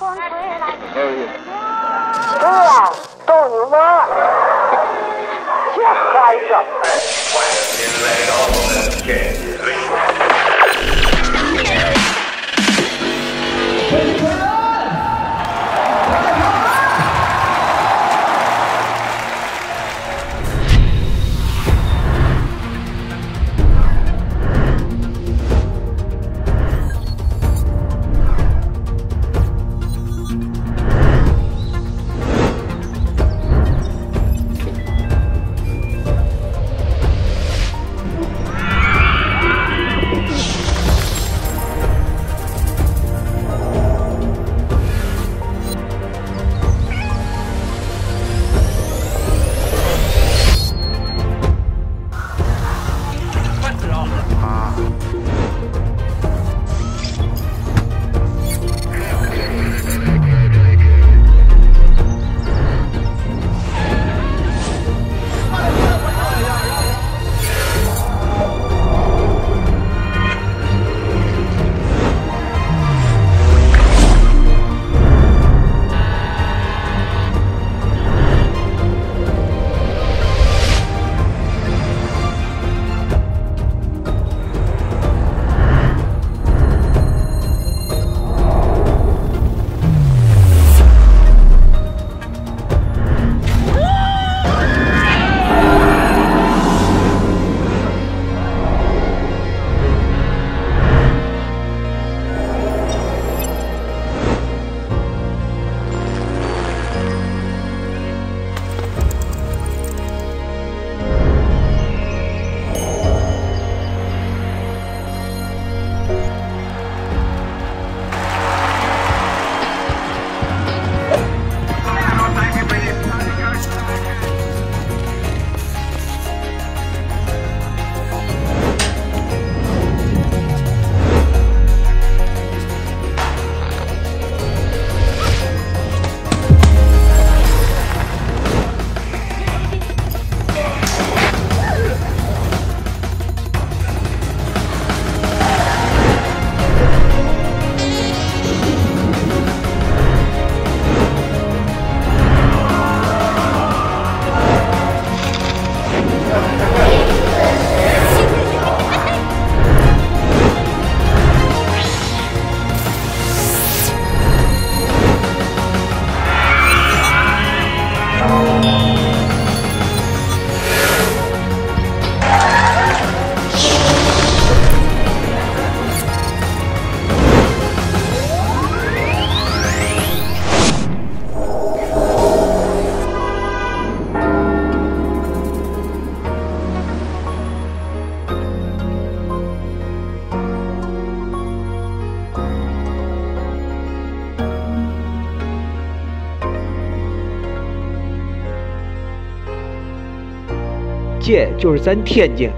逗你妈！这孩子！界就是咱天界。